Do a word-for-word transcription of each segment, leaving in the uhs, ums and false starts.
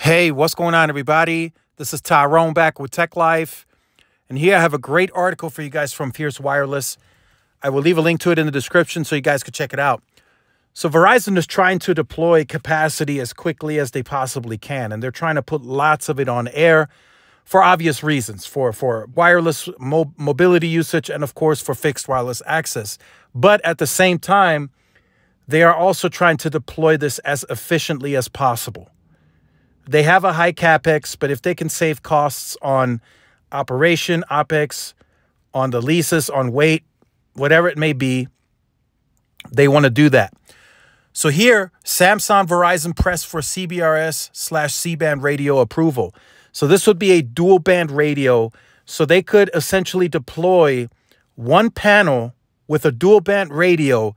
Hey, what's going on, everybody? This is Tyrone back with Tech Life. And here I have a great article for you guys from Fierce Wireless. I will leave a link to it in the description so you guys can check it out. So Verizon is trying to deploy capacity as quickly as they possibly can. And they're trying to put lots of it on air for obvious reasons, for, for wireless mo- mobility usage and, of course, for fixed wireless access. But at the same time, they are also trying to deploy this as efficiently as possible. They have a high CAPEX, but if they can save costs on operation, OPEX, on the leases, on weight, whatever it may be, they want to do that. So here, Samsung, Verizon press for C B R S slash C-band radio approval. So this would be a dual band radio. So they could essentially deploy one panel with a dual band radio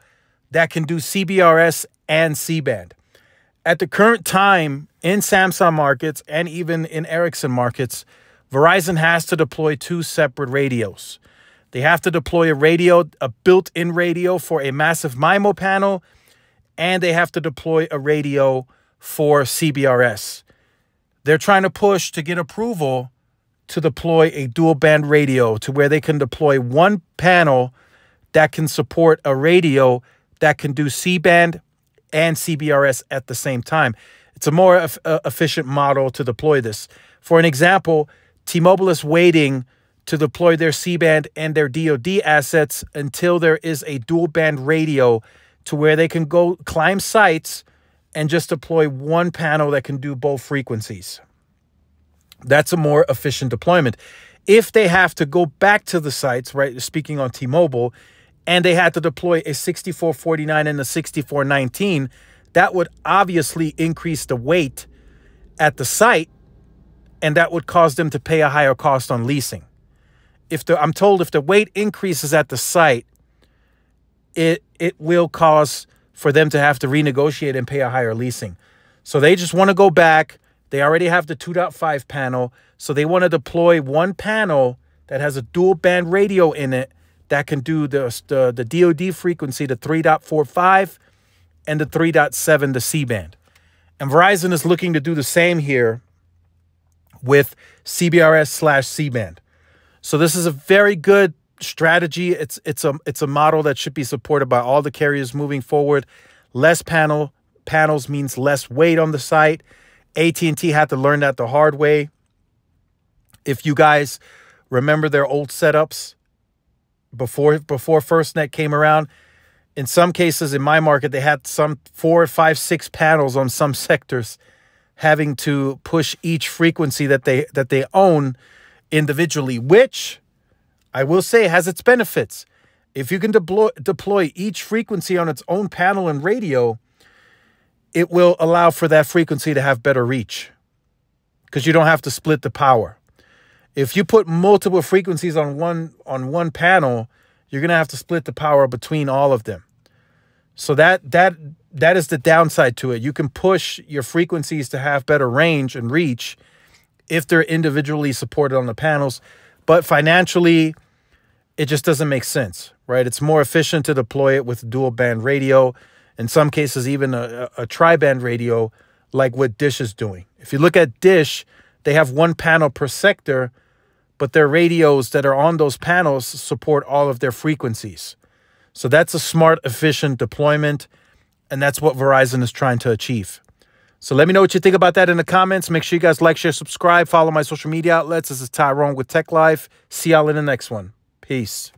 that can do C B R S and C-band. At the current time, in Samsung markets and even in Ericsson markets, Verizon has to deploy two separate radios. They have to deploy a radio, a built-in radio for a massive MIMO panel, and they have to deploy a radio for C B R S. They're trying to push to get approval to deploy a dual-band radio to where they can deploy one panel that can support a radio that can do C-band and C B R S at the same time. It's a more e- efficient model to deploy this. For an example, T-Mobile is waiting to deploy their C-band and their D O D assets until there is a dual-band radio to where they can go climb sites and just deploy one panel that can do both frequencies. That's a more efficient deployment. If they have to go back to the sites, right, speaking on T-Mobile, and they had to deploy a sixty-four forty-nine and a sixty-four nineteen, that would obviously increase the weight at the site, and that would cause them to pay a higher cost on leasing. If the, I'm told if the weight increases at the site, it, it will cause for them to have to renegotiate and pay a higher leasing. So they just want to go back. They already have the two point five panel, so they want to deploy one panel that has a dual band radio in it that can do the, the, the D O D frequency, the three point four five, and the three point seven, the C-band. And Verizon is looking to do the same here with C B R S slash C-band. So this is a very good strategy. It's, it's, a, it's a model that should be supported by all the carriers moving forward. Less panel panels means less weight on the site. A T and T had to learn that the hard way. If you guys remember their old setups before, before FirstNet came around, in some cases, in my market, they had some four, five, six panels on some sectors, having to push each frequency that they that they own individually, which I will say has its benefits. If you can deploy, deploy each frequency on its own panel and radio, it will allow for that frequency to have better reach because you don't have to split the power. If you put multiple frequencies on one on one panel, you're going to have to split the power between all of them. So that that that is the downside to it. You can push your frequencies to have better range and reach if they're individually supported on the panels. But financially, it just doesn't make sense, right? It's more efficient to deploy it with dual band radio. In some cases, even a, a tri-band radio like what Dish is doing. If you look at Dish, they have one panel per sector, but their radios that are on those panels support all of their frequencies. So that's a smart, efficient deployment, and that's what Verizon is trying to achieve. So let me know what you think about that in the comments. Make sure you guys like, share, subscribe, follow my social media outlets. This is Tyrone with Tech Life. See y'all in the next one. Peace.